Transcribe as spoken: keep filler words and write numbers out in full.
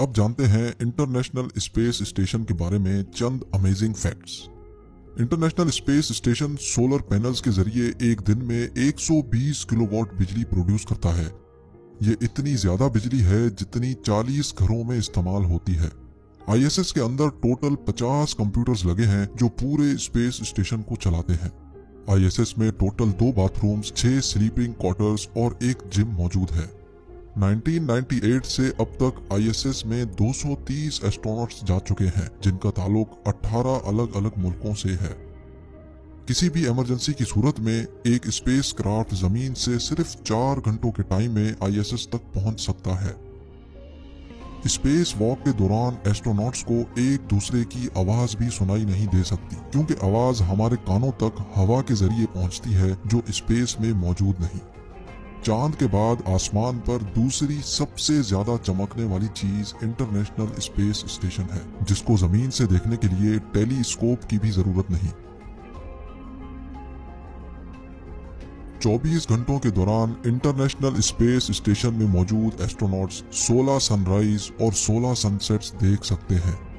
अब जानते हैं इंटरनेशनल स्पेस स्टेशन के बारे में चंद amazing facts. International space station solar panels के जरिए एक दिन में एक सौ बीस किलोवाट बिजली प्रोड्यूस करता है। ये इतनी ज्यादा बिजली है जितनी चालीस घरों में इस्तेमाल होती है। आईएसएस के अंदर टोटल पचास कंप्यूटर्स लगे हैं जो पूरे स्पेस स्टेशन को चलाते हैं। आईएसएस में टोटल दो बाथरूम्स, छह स्लीपिंग क्वार्टर्स और एक जिम मौजूद है। उन्नीस सौ अट्ठानवे से अब तक आईएसएस में दो सौ तीस एस्ट्रोनॉट्स जा चुके हैं, जिनका ताल्लुक अठारह अलग अलग मुल्कों से है। किसी भी इमरजेंसी की सूरत में एक स्पेसक्राफ्ट जमीन से सिर्फ चार घंटों के टाइम में आईएसएस तक पहुंच सकता है। स्पेस वॉक के दौरान एस्ट्रोनॉट्स को एक दूसरे की आवाज भी सुनाई नहीं दे सकती, क्योंकि आवाज हमारे कानों तक हवा के जरिए पहुंचती है जो स्पेस में मौजूद नहीं। चांद के बाद आसमान पर दूसरी सबसे ज्यादा चमकने वाली चीज इंटरनेशनल स्पेस स्टेशन है, जिसको जमीन से देखने के लिए टेलीस्कोप की भी जरूरत नहीं। चौबीस घंटों के दौरान इंटरनेशनल स्पेस स्टेशन में मौजूद एस्ट्रोनॉट्स सोलह सनराइज और सोलह सनसेट्स देख सकते हैं।